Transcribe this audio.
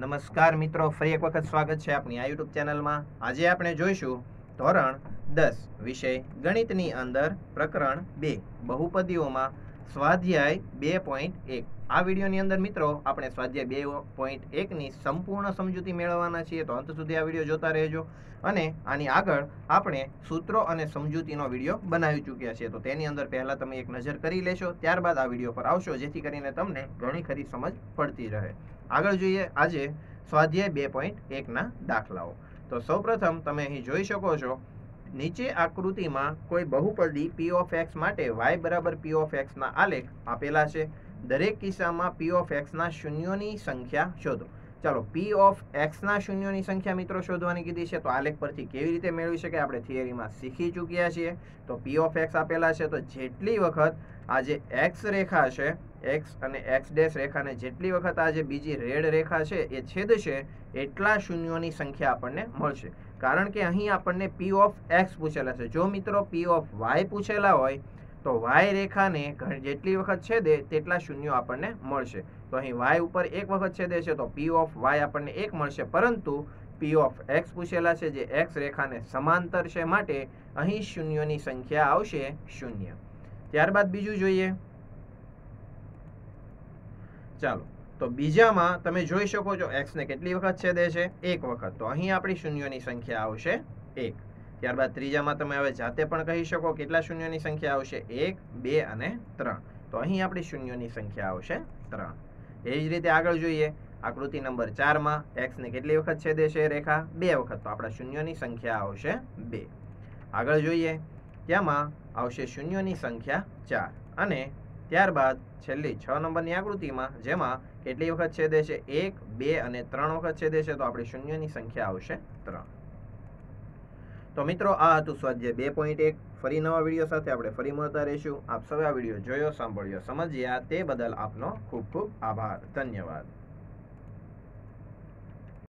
नमस्कार मित्रों, फरी एक वखत स्वागत है आपनी आ यूट्यूब चैनल में। आज आप जोईशुं धोरण 10 विषय गणितनी अंदर प्रकरण 2 बहुपदीओं में स्वाध्याय 2.1। आ वीडियोनी अंदर मित्रों आपणे स्वाध्याय 2.1 नी संपूर्ण समजूती मेळववाना छीए, तो अंत सुधी आ वीडियो जोता रहेजो। अने आनी आगळ आपणे सूत्रों अने समजूतीनो वीडियो बनावी चूक्या छे, तो तेनी अंदर पहेला तमे एक नजर करी लेशो, त्यारबाद आ वीडियो पर आवशो, जेथी करीने तमने घणी खरी समज पड़ती रहे। आगळ जोईए आजे स्वाध्याय 2.1 ना दाखलाओ। तो सौप्रथम तमे अहीं जोई शको छो, नीचे आकृति में कोई बहुपदी पी ऑफ एक्स माटे वाय बराबर पी ऑफ एक्स ना आलेख आपेला छे। दरेक किस्सामां पी ऑफ एक्स ना शून्योनी संख्या शोधो। चलो पी ऑफ एक्स ना शून्योनी संख्या मित्रों शोधवानी कीधी छे, तो आलेख परथी केवी रीते मेळवी शकाय आपणे थियरी में शीखी चूक्या छीए। तो पी ऑफ एक्स आपेला छे, तो जेटली वखत आ जे एक्स रेखा छे, एक्स अने एक्स डेश रेखा ने जेटली वखत आ जे बीजी रेड रेखा छे ए छेदशे एटला शून्योनी संख्या आपणने मळशे। कारण के अहीं आपणने पी ऑफ एक्स पूछेला छे। जो मित्रों पी ऑफ वाय पूछेला होय तो वाय रेखा ने जेटली वखत छेदे तेटला शून्यो आपणने मळशे। तो अहीं वाय उपर एक वखत छेदे छे तो पी ऑफ वाय आपणने एक मळशे, परंतु पी ऑफ एक्स पूछेला छे जे एक्स रेखा ने समांतर छे, माटे अहीं शून्योनी संख्या आवशे 0। त्यारबाद बीजुं जोईए। चलो तो बीजा में तमे जोई शको छो एक्स ने केटली वखत छेदे छे, एक वखत, तो अहीं आपणी शून्योनी संख्या आवशे 1। त्यारबाद त्रीजा में तमे हवे जाते पण कही शको केटला शून्योनी संख्या आवशे 1, 2 अने 3, तो अहीं आपणी शून्योनी संख्या आवशे 3। एवी ज रीते आगळ जोईए। आकृति नंबर 4 में एक्स ने केटली वखत छेदे छे रेखा 2 वखत, तो आपणी शून्योनी संख्या आवशे 2। आगळ जोईए, त्यामां आवशे शून्योनी संख्या 4 अने त्यारबाद छेल्ली 6 नंबरनी आकृतिमां जेमां केटली वखत छेदे छे 1, 2 अने 3 वखत छेदे छे, तो आपणी शून्योनी संख्या आवशे 3। तो मित्रों आ हतुं स्वाध्याय 2.1। फरी नवा विडियो साथे आपणे फरी मळता रहीशुं। आप सौए आ विडियो जोयो, सांभळ्यो, समज्या ते बदल आपनो खूब खूब आभार। धन्यवाद।